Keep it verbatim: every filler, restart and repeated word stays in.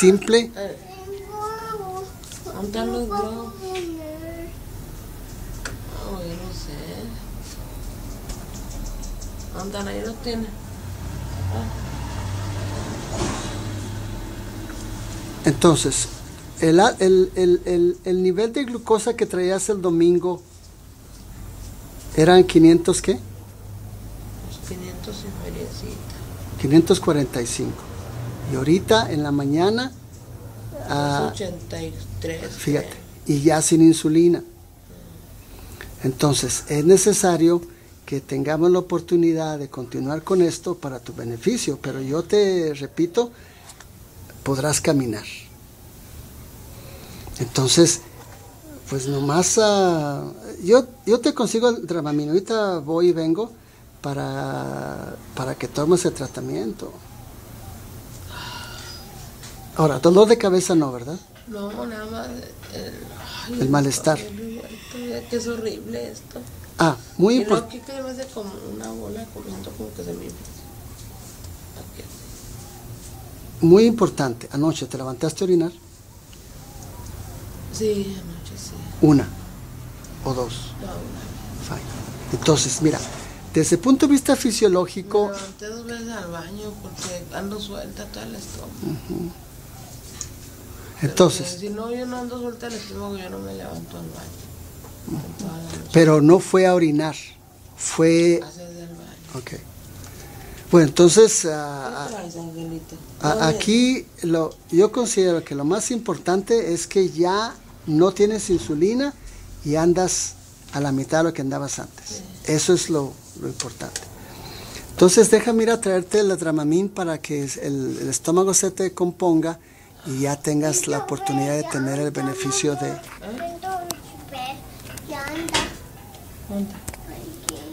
simple. ¿Dónde los globos? Ah, yo no sé. ¿Dónde nadie los tiene? Entonces, el, el, el, el, el nivel de glucosa que traías el domingo eran quinientos, ¿qué? quinientos cuarenta y cinco. Y ahorita en la mañana ah, ochenta y tres. Fíjate, y ya sin insulina. Entonces es necesario que tengamos la oportunidad de continuar con esto para tu beneficio, pero yo te repito, podrás caminar. Entonces, pues nomás uh, yo, yo te consigo el Dramamine, ahorita voy y vengo para, para que tomes el tratamiento. Ahora, dolor de cabeza no, ¿verdad? No, nada más el, el, el malestar. El, que es horrible esto. Ah, muy importante. Aquí que me hace como una bola, comiendo como que se me... Muy importante. Anoche, ¿te levantaste a orinar? Sí, anoche sí. ¿Una o dos? No, una. Fine. Entonces, mira, desde el punto de vista fisiológico... Me levanté dos veces al baño porque ando suelta todo el estómago. Uh-huh. Entonces... Porque si no, yo no ando suelta el estómago, yo no me levanto al baño. Uh-huh. Pero no fue a orinar, fue... Hacer del baño. Ok. Bueno, entonces, uh, traes, a, aquí lo, yo considero que lo más importante es que ya no tienes insulina y andas a la mitad de lo que andabas antes. Sí. Eso es lo, lo importante. Entonces, déjame ir a traerte el Dramamine para que el, el estómago se te componga y ya tengas la oportunidad de tener el beneficio de... ¿Eh?